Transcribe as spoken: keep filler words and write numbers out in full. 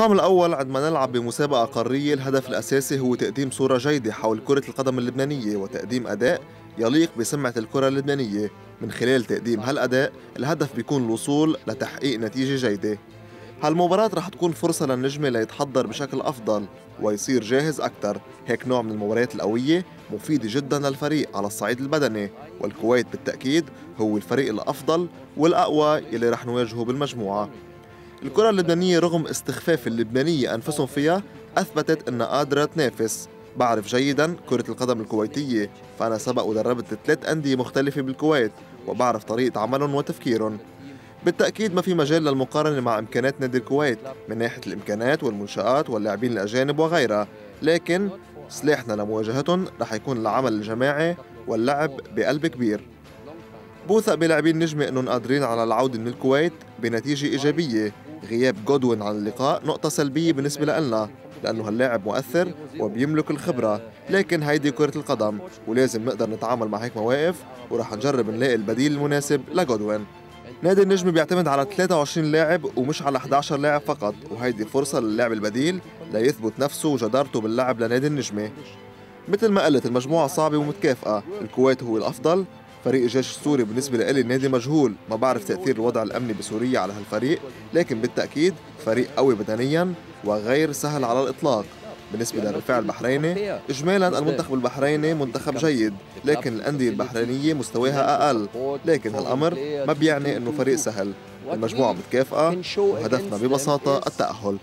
المقام الأول عندما نلعب بمسابقة قارية الهدف الأساسي هو تقديم صورة جيدة حول كرة القدم اللبنانية وتقديم أداء يليق بسمعة الكرة اللبنانية. من خلال تقديم هالأداء الهدف بيكون الوصول لتحقيق نتيجة جيدة. هالمباراة رح تكون فرصة للنجمة ليتحضر بشكل أفضل ويصير جاهز أكثر. هيك نوع من المباريات القوية مفيدة جدا للفريق على الصعيد البدني، والكويت بالتأكيد هو الفريق الأفضل والأقوى اللي رح نواجهه بالمجموعة. الكرة اللبنانية رغم استخفاف اللبنانية أنفسهم فيها أثبتت أنها قادرة تنافس. بعرف جيدا كرة القدم الكويتية، فأنا سبق ودربت ثلاث أندية مختلفة بالكويت وبعرف طريقة عملهم وتفكيرهم. بالتأكيد ما في مجال للمقارنة مع إمكانات نادي الكويت من ناحية الإمكانات والمنشآت واللاعبين الأجانب وغيرها، لكن سلاحنا لمواجهتهم رح يكون العمل الجماعي واللعب بقلب كبير. بوثق بلاعبين النجمة أنهم قادرين على العودة من الكويت بنتيجة إيجابية. غياب جودوين عن اللقاء نقطة سلبية بالنسبة لنا، لأنه هاللاعب مؤثر وبيملك الخبرة، لكن هيدي كرة القدم ولازم نقدر نتعامل مع هيك مواقف، ورح نجرب نلاقي البديل المناسب لجودوين. نادي النجم بيعتمد على ثلاثة وعشرين لاعب ومش على أحد عشر لاعب فقط، وهيدي فرصة للاعب البديل ليثبت نفسه وجدارته باللعب لنادي النجمة. مثل ما قلت المجموعة صعبة ومتكافئة، الكويت هو الأفضل. فريق الجيش السوري بالنسبة لإلي النادي مجهول، ما بعرف تأثير الوضع الأمني بسوريا على هالفريق، لكن بالتأكيد فريق قوي بدنيا وغير سهل على الإطلاق. بالنسبة للرفاع البحريني إجمالا المنتخب البحريني منتخب جيد، لكن الأندية البحرينية مستواها أقل، لكن هالأمر ما بيعني إنه فريق سهل. المجموعة متكافئة وهدفنا ببساطة التأهل.